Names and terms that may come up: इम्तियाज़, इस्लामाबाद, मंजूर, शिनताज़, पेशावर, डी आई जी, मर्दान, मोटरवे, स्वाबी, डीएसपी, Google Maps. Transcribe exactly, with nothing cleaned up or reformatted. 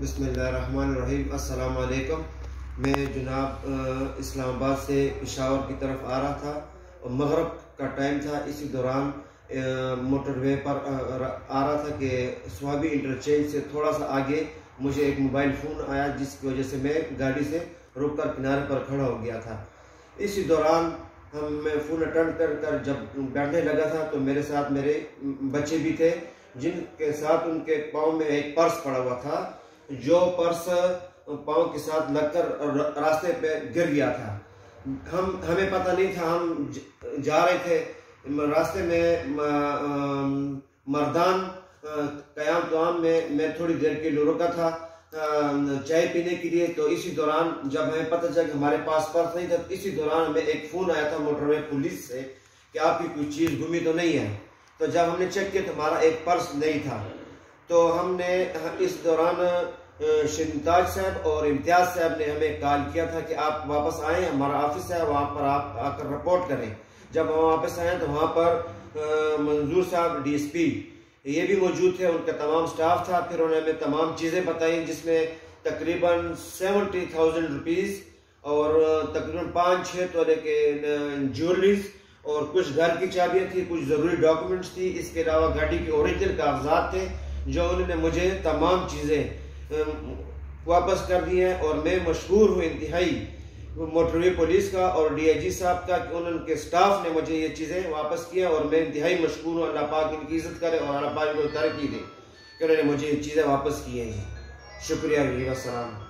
बिस्मिल्लाहिर्रहमानिर्रहीम। अस्सलाम वालेकुम। मैं जनाब इस्लामाबाद से पेशावर की तरफ आ रहा था और मगरब का टाइम था। इसी दौरान मोटरवे पर आ रहा था कि स्वाबी इंटरचेंज से थोड़ा सा आगे मुझे एक मोबाइल फ़ोन आया, जिसकी वजह से मैं गाड़ी से रुककर किनारे पर खड़ा हो गया था। इसी दौरान हम मैं फ़ोन अटेंड कर कर जब बैठने लगा था तो मेरे साथ मेरे बच्चे भी थे, जिनके साथ उनके पाँव में एक पर्स पड़ा हुआ था, जो पर्स पाँव के साथ लगकर रास्ते पे गिर गया था। हम हमें पता नहीं था, हम जा रहे थे। रास्ते में मर्दान कयाम तवाम में मैं थोड़ी देर के लिए रुका था चाय पीने के लिए। तो इसी दौरान जब हमें पता चला कि हमारे पास पर्स नहीं था, तो इसी दौरान हमें एक फ़ोन आया था मोटरवे पुलिस से कि आपकी कोई चीज़ गुमी तो नहीं है। तो जब हमने चेक किया तो हमारा एक पर्स नहीं था। तो हमने इस दौरान शिनताज़ साहब और इम्तियाज़ साहब ने हमें कॉल किया था कि आप वापस आएँ, हमारा ऑफिस है, वहाँ पर आप आकर रिपोर्ट करें। जब हम वापस आएँ तो वहाँ पर मंजूर साहब डी एस पी ये भी मौजूद थे, उनका तमाम स्टाफ था। फिर उन्होंने हमें तमाम चीज़ें बताई, जिसमें तकरीबन सेवेंटी थाउजेंड रुपीज़ और तकरीबन पाँच छः तोले के ज्वेलरीज और कुछ घर की चाबियाँ थी, कुछ ज़रूरी डॉक्यूमेंट्स थी। इसके अलावा गाड़ी के ओरिजिनल कागजात थे, जो उन्होंने मुझे तमाम चीज़ें वापस कर दी हैं। और मैं मशहूर हूँ इंतहाई मोटरवे पुलिस का और डी आई जी साहब का, उनके स्टाफ ने मुझे ये चीज़ें वापस किया और मैं इंतहाई मशहूर हूँ। अल्लाह पाक इनकी इज़्ज़त करे और अल्लाह पाक को तरक्की दे कि उन्होंने मुझे ये चीज़ें वापस की हैं। शुक्रिया।